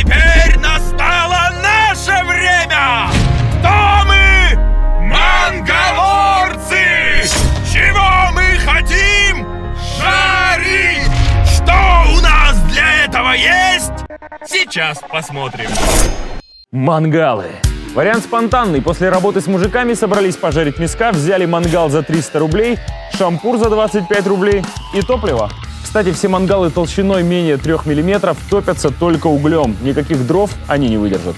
Теперь настало наше время! Кто мы? Мангалорцы! Чего мы хотим? Шарить! Что у нас для этого есть? Сейчас посмотрим. Мангалы. Вариант спонтанный. После работы с мужиками собрались пожарить миска, взяли мангал за 300 рублей, шампур за 25 рублей и топливо. Кстати, все мангалы толщиной менее 3 мм топятся только углем. Никаких дров они не выдержат.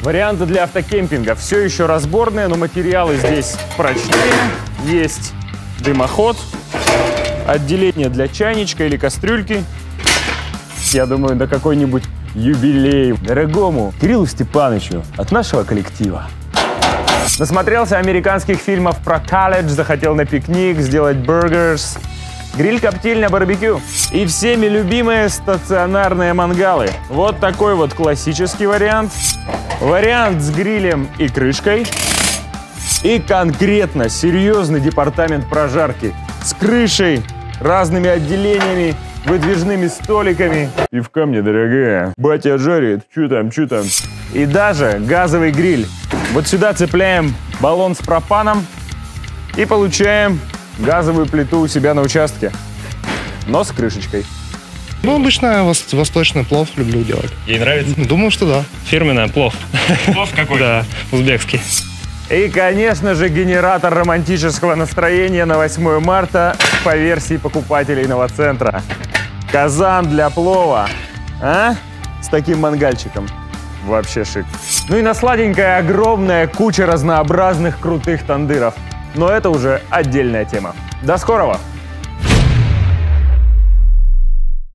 Варианты для автокемпинга все еще разборные, но материалы здесь прочные. Есть дымоход, отделение для чайничка или кастрюльки. Я думаю, на какой-нибудь юбилей дорогому Кириллу Степановичу от нашего коллектива. Насмотрелся американских фильмов про колледж, захотел на пикник, сделать бургерс, гриль-коптильня, барбекю и всеми любимые стационарные мангалы. Вот такой вот классический вариант, вариант с грилем и крышкой и конкретно серьезный департамент прожарки с крышей, разными отделениями, выдвижными столиками. Пивка мне, дорогая. Батя жарит, чё там. И даже газовый гриль. Вот сюда цепляем баллон с пропаном и получаем газовую плиту у себя на участке, но с крышечкой. Ну, обычно восточный плов люблю делать. Ей нравится? Думаю, что да. Фирменный плов. Плов какой? Да, узбекский. И, конечно же, генератор романтического настроения на 8 марта по версии покупателей новоцентра. Казан для плова. А? С таким мангальчиком. Вообще шик. Ну и на сладенькое огромная куча разнообразных крутых тандыров. Но это уже отдельная тема. До скорого!